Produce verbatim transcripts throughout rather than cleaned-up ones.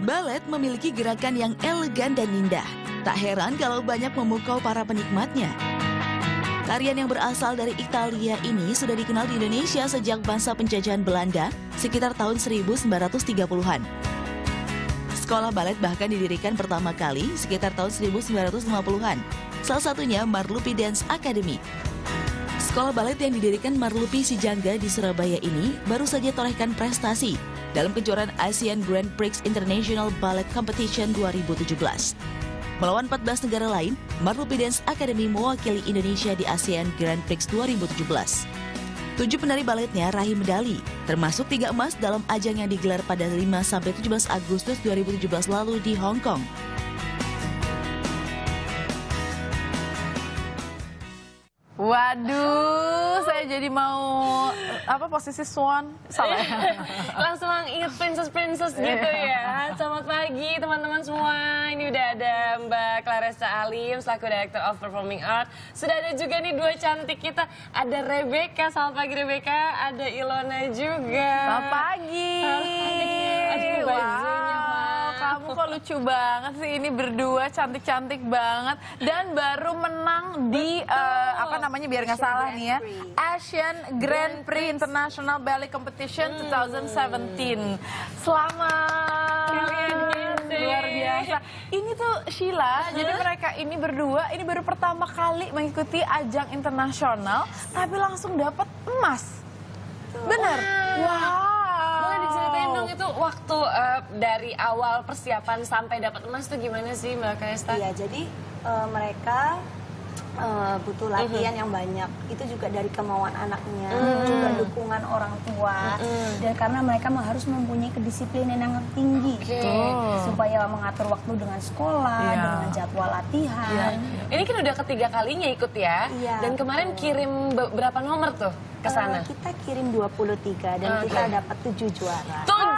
Balet memiliki gerakan yang elegan dan indah. Tak heran kalau banyak memukau para penikmatnya. Tarian yang berasal dari Italia ini sudah dikenal di Indonesia sejak masa penjajahan Belanda sekitar tahun seribu sembilan ratus tiga puluhan. Sekolah balet bahkan didirikan pertama kali sekitar tahun seribu sembilan ratus lima puluhan. Salah satunya Marlupi Dance Academy. Sekolah balet yang didirikan Marlupi Sijangga di Surabaya ini baru saja torehkan prestasi dalam kejuaraan ASEAN Grand Prix International Ballet Competition dua ribu tujuh belas. Melawan empat belas negara lain, Marlupi Dance Academy mewakili Indonesia di ASEAN Grand Prix dua ribu tujuh belas. Tujuh penari baletnya raih medali, termasuk tiga emas dalam ajang yang digelar pada lima sampai tujuh belas Agustus dua ribu tujuh belas lalu di Hong Kong. Waduh, saya jadi mau apa posisi swan, salah ya? Langsung inget princess-princess gitu ya. Selamat pagi teman-teman semua. Ini udah ada Mbak Clarissa Alim selaku Director of Performing Art. Sudah ada juga nih dua cantik kita. Ada Rebecca, selamat pagi Rebecca. Ada Ilona juga. Selamat pagi. Aduh, bajunya. Kamu kok lucu banget sih, ini berdua cantik-cantik banget dan baru menang di uh, apa namanya biar nggak salah nih ya, Asian Grand Prix International Ballet Competition dua ribu tujuh belas. Selamat. Luar biasa. Ini tuh Sheila, jadi mereka ini berdua ini baru pertama kali mengikuti ajang internasional tapi langsung dapat emas. Bener. Wow. Itu waktu uh, dari awal persiapan sampai dapat emas tuh gimana sih Mbak Keysta? Iya, jadi uh, mereka uh, butuh latihan mm-hmm. yang banyak. Itu juga dari kemauan anaknya, mm-hmm. juga dukungan orang tua, mm-hmm. dan karena mereka harus mempunyai kedisiplinan yang tinggi, okay. oh. supaya mengatur waktu dengan sekolah, yeah. dengan jadwal latihan. Yeah. Ini kan udah ketiga kalinya ikut ya, yeah. dan kemarin kirim berapa nomor tuh ke sana? Uh, kita kirim dua puluh tiga dan okay. kita dapat tujuh juara. tujuh juara.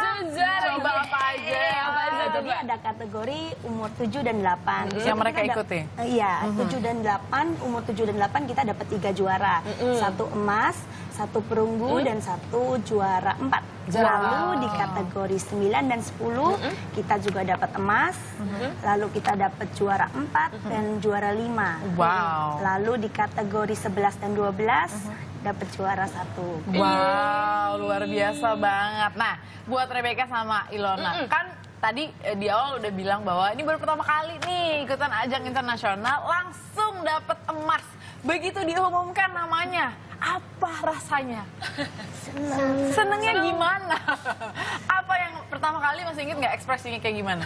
Coba apa aja? Apa aja coba? Jadi ada kategori umur tujuh dan delapan. Yang mereka ikuti? Uh, iya, mm-hmm. tujuh dan delapan, umur tujuh dan delapan kita dapat tiga juara. Mm-hmm. Satu emas, satu perunggu, mm-hmm. dan satu juara empat. Juara. Lalu di kategori sembilan dan sepuluh, mm-hmm. kita juga dapat emas. Mm-hmm. Lalu kita dapat juara empat mm-hmm. dan juara lima. Wow. Lalu di kategori sebelas dan dua belas, mm-hmm. dapat juara satu. Wow, luar biasa banget. Nah, buat Rebecca sama Ilona, mm-mm. kan tadi eh, di awal udah bilang bahwa ini baru pertama kali nih ikutan ajang internasional langsung dapat emas. Begitu diumumkan namanya, apa rasanya? Seneng. Senengnya Seneng. Gimana? Apa yang pertama kali masih inget nggak ekspresinya kayak gimana?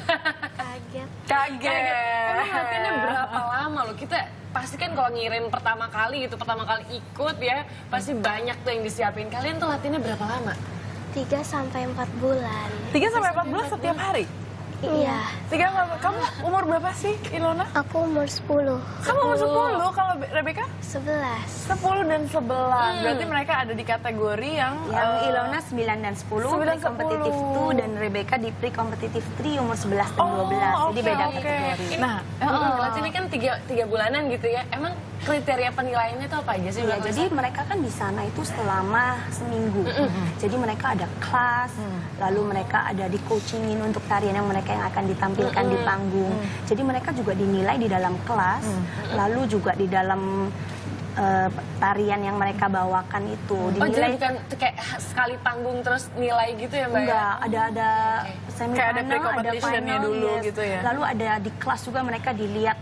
Kaget. Kaget. Kaget. Emang latihannya berapa lama loh kita? Pasti kan kalau ngirim pertama kali gitu, pertama kali ikut ya, pasti banyak tuh yang disiapin. Kalian tuh latihannya berapa lama? tiga sampai empat bulan. tiga sampai empat bulan setiap hari? Iya. tiga sampai empat. Kamu umur berapa sih, Ilona? Aku umur sepuluh. Kamu umur sepuluh? Kalau Rebecca? sebelas. sepuluh dan sebelas. Hmm. Berarti mereka ada di kategori yang... Yang uh, Ilona sembilan dan sepuluh, pre-kompetitif dua, dan Rebecca di pre-kompetitif tiga umur sebelas dan dua belas. Oh, jadi okay, beda okay. kategori. Nah, berarti ini kan tiga bulanan gitu ya. Emang kriteria penilaiannya itu apa aja sih? Ya, jadi mereka kan di sana itu selama seminggu. Mm -hmm. Jadi mereka ada kelas, mm. lalu mereka ada di coachingin untuk tarian yang mereka yang akan ditampilkan mm -hmm. di panggung. Mm. Jadi mereka juga dinilai di dalam kelas, mm -hmm. lalu juga di dalam uh, tarian yang mereka bawakan itu. Dinilai... Oh, jadi bukan kayak sekali panggung terus nilai gitu ya Mbak? Enggak, ada-ada okay. semifinal, ada final, dulu, yes. gitu ya. Lalu ada di kelas juga mereka dilihat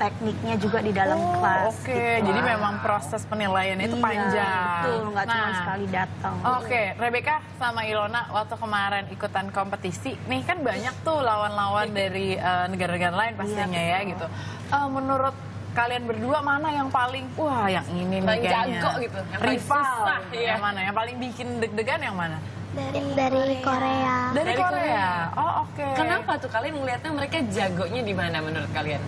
tekniknya juga di dalam oh, kelas. Oke, okay. gitu. Jadi memang proses penilaian itu iya, panjang. Betul, nggak nah, cuma sekali datang. Oke, okay. Rebecca sama Ilona waktu kemarin ikutan kompetisi, nih kan banyak tuh lawan-lawan dari negara-negara uh, lain pastinya iya, ya gitu. Uh, menurut kalian berdua mana yang paling wah yang ini nih kayaknya? Jago gitu, yang paling rival, susah, ya. Yang mana? Yang paling bikin deg-degan yang mana? Dari, dari Korea. Korea. Dari Korea. Oh oke. Okay. Kenapa tuh kalian melihatnya mereka jagonya di mana menurut kalian?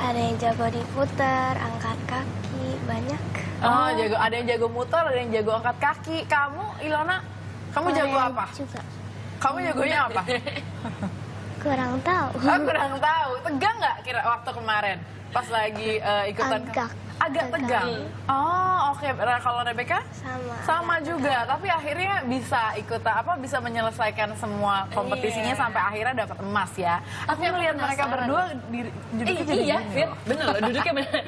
Ada yang jago diputar, angkat kaki, banyak. Oh, jago, ada yang jago muter, ada yang jago angkat kaki. Kamu, Ilona, kamu Korea jago apa? Juga. Kamu jagonya apa? Kurang tahu. Oh, kurang tahu. Tegang nggak kira waktu kemarin? Pas lagi uh, ikutan. Agak. Agak tegang. tegang. Oh, oke. Kalau Rebecca? Sama. Sama juga, tapi akhirnya bisa ikut apa bisa menyelesaikan semua kompetisinya yeah. sampai akhirnya dapat emas ya. Aku melihat mereka berdua diri, duduknya eh, iya, iya. bener loh, duduknya bener.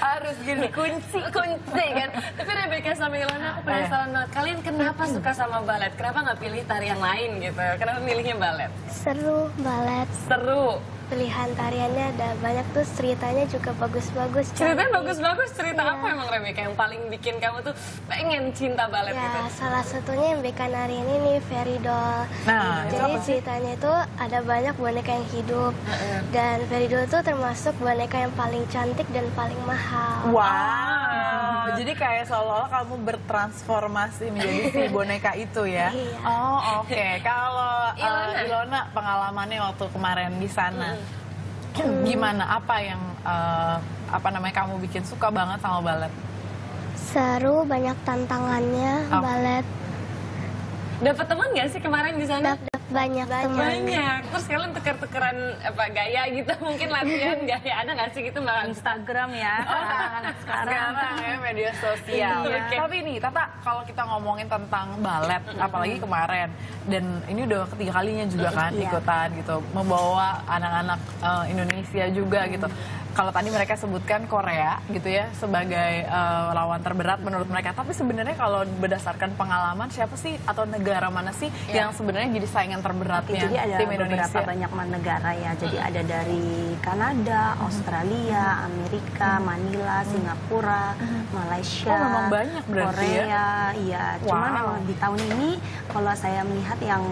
Harus gini kunci kunci kan. Tapi Rebecca sama Ilona aku penasaran banget. Kalian kenapa suka sama balet? Kenapa nggak pilih tari yang lain gitu? Kenapa milihnya balet? Seru balet. Seru. Pilihan tariannya ada banyak, terus ceritanya juga bagus-bagus. Ceritanya bagus-bagus, cerita ya. Apa emang Rebecca yang paling bikin kamu tuh pengen cinta balet ya, gitu? Ya, salah satunya yang Rebecca nariin ini, Fairy Doll. Nah, jadi ceritanya itu ada banyak boneka yang hidup. Uh-uh. Dan Fairy Doll itu termasuk boneka yang paling cantik dan paling mahal. Wow, wow. Jadi kayak seolah-olah kamu bertransformasi menjadi si boneka itu ya? Iya. Oh, oke. Okay. Kalau Ilona. Uh, Ilona pengalamannya waktu kemarin di sana. Hmm. Hmm. Gimana? Apa yang uh, apa namanya kamu bikin suka banget sama balet? Seru, banyak tantangannya oh. balet. Dapat teman nggak sih kemarin di sana? Dapat banyak teman. Banyak. Terus kalian tuker-tukeran apa gaya gitu? Mungkin latihan gaya ada nggak sih gitu mbak? Instagram ya. Oh, sekarang ya media sosial. Iya. Okay. Tapi nih Tata, kalau kita ngomongin tentang balet, apalagi kemarin dan ini udah ketiga kalinya juga kan iya. ikutan gitu, membawa anak-anak uh, Indonesia juga gitu. Kalau tadi mereka sebutkan Korea gitu ya sebagai uh, lawan terberat menurut mereka. Tapi sebenarnya kalau berdasarkan pengalaman siapa sih atau negara mana sih yeah. yang sebenarnya jadi saingan terberatnya? Oke, jadi ada tim Indonesia. Beberapa banyak negara ya. Jadi hmm. ada dari Kanada, hmm. Australia, Amerika, hmm. Manila, Singapura, hmm. Malaysia, oh, memang banyak berarti, Korea. Ya? Iya. Wow. Cuman emang di tahun ini kalau saya melihat yang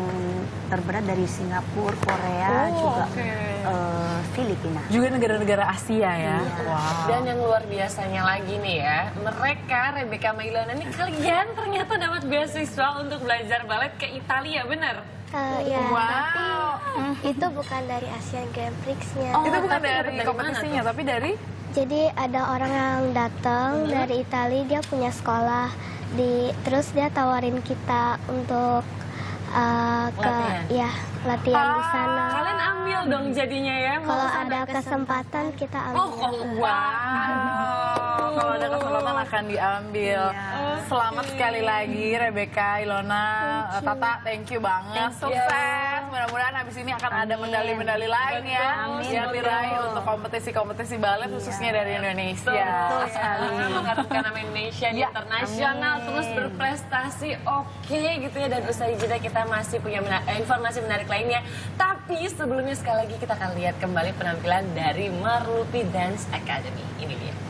terberat dari Singapura, Korea, oh, juga okay. uh, Filipina. Juga negara-negara Asia. Iya ya. Wow. Dan yang luar biasanya lagi nih ya, mereka Rebecca sama Ilona nih kalian ternyata dapat beasiswa untuk belajar balet ke Italia, bener? Uh, ya, wow. Tapi mm. itu bukan dari Asian Games Prix-nya. Oh, itu bukan dari, dari kompetisinya, tapi dari? Jadi ada orang yang datang hmm. dari Italia, dia punya sekolah di, terus dia tawarin kita untuk uh, ke, latihan. ya latihan ah. di sana. Kalian ambil dong jadinya ya. Kalau ada kesempatan kita ambil. Oh, oh wow. wow. Kalau ada kesempatan akan diambil. Yeah. Selamat okay. sekali lagi Rebecca, Ilona, thank Tata, thank you banget. Thank Sukses. You. Mudah-mudahan habis ini akan Amin. ada medali-medali lain Amin. ya. Amin. Yang diraih untuk kompetisi-kompetisi balet yeah. khususnya dari Indonesia. Betul sekali. Mengharumkan nama Indonesia di internasional, terus berprestasi oke okay, gitu ya. Dan usai jeda kita masih punya mena informasi menarik lainnya. Tapi sebelumnya sekali lagi kita akan lihat kembali penampilan dari Marlupi Dance Academy. Ini dia.